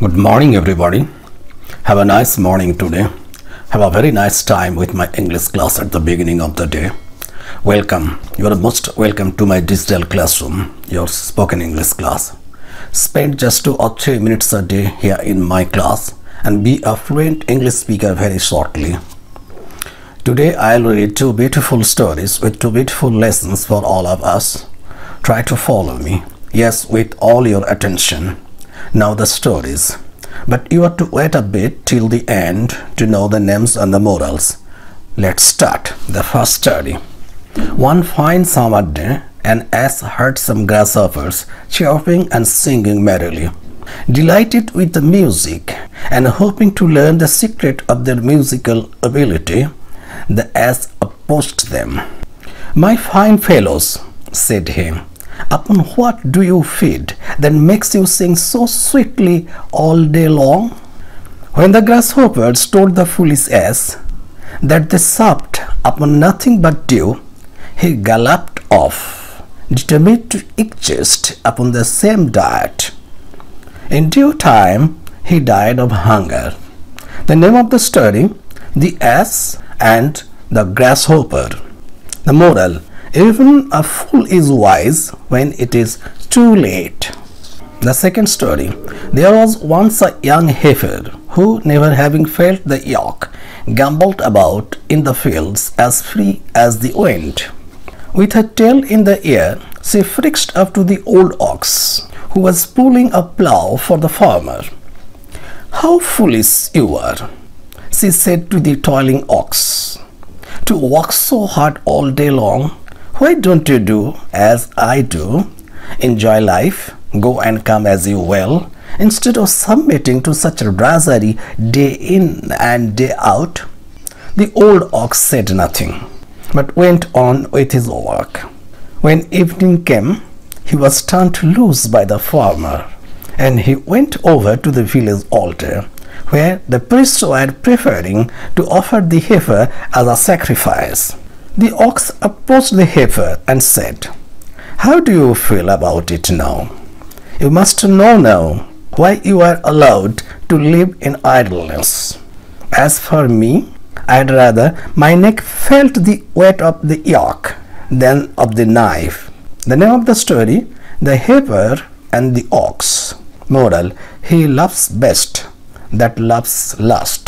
Good morning everybody. Have a nice morning today. Have a very nice time with my English class at the beginning of the day. Welcome. You are most welcome to my digital classroom, your spoken English class. Spend just 2 or 3 minutes a day here in my class and be a fluent English speaker very shortly. Today I'll read 2 beautiful stories with 2 beautiful lessons for all of us. Try to follow me. Yes, with all your attention. Now the stories, but you have to wait a bit till the end to know the names and the morals. Let's start the first story. One fine summer day, an ass heard some grasshoppers chirping and singing merrily. Delighted with the music and hoping to learn the secret of their musical ability, the ass approached them. "My fine fellows," said he, "upon what do you feed that makes you sing so sweetly all day long?" When the grasshoppers told the foolish ass that they supped upon nothing but dew, he galloped off, determined to exist upon the same diet. In due time, he died of hunger. The name of the story: The Ass and the Grasshopper. The moral: even a fool is wise when it is too late. The second story. There was once a young heifer who, never having felt the yoke, gambled about in the fields as free as the wind. With her tail in the air, she frisked up to the old ox, who was pulling a plough for the farmer. "How foolish you are," she said to the toiling ox, "to work so hard all day long. Why don't you do as I do, enjoy life, go and come as you will, instead of submitting to such drudgery day in and day out?" The old ox said nothing, but went on with his work. When evening came, he was turned loose by the farmer, and he went over to the village altar, where the priests were preparing to offer the heifer as a sacrifice. The ox approached the heifer and said, "How do you feel about it now? You must know now why you are allowed to live in idleness. As for me, I'd rather my neck felt the weight of the yoke than of the knife." The name of the story: The Heifer and the Ox. Moral: he loves best that loves last.